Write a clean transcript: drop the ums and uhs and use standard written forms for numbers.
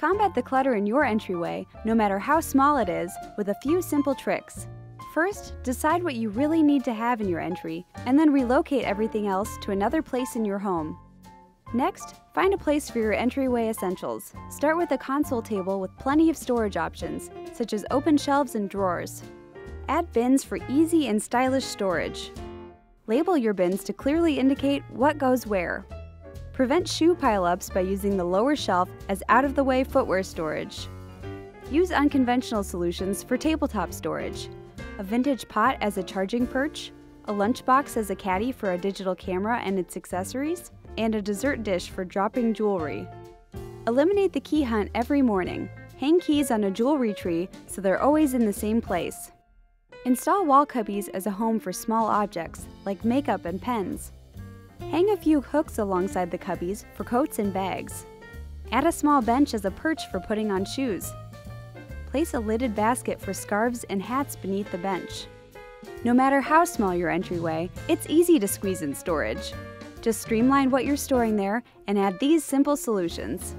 Combat the clutter in your entryway, no matter how small it is, with a few simple tricks. First, decide what you really need to have in your entry, and then relocate everything else to another place in your home. Next, find a place for your entryway essentials. Start with a console table with plenty of storage options, such as open shelves and drawers. Add bins for easy and stylish storage. Label your bins to clearly indicate what goes where. Prevent shoe pileups by using the lower shelf as out-of-the-way footwear storage. Use unconventional solutions for tabletop storage. A vintage pot as a charging perch, a lunchbox as a caddy for a digital camera and its accessories, and a dessert dish for dropping jewelry. Eliminate the key hunt every morning. Hang keys on a jewelry tree so they're always in the same place. Install wall cubbies as a home for small objects, like makeup and pens. Hang a few hooks alongside the cubbies for coats and bags. Add a small bench as a perch for putting on shoes. Place a lidded basket for scarves and hats beneath the bench. No matter how small your entryway, it's easy to squeeze in storage. Just streamline what you're storing there and add these simple solutions.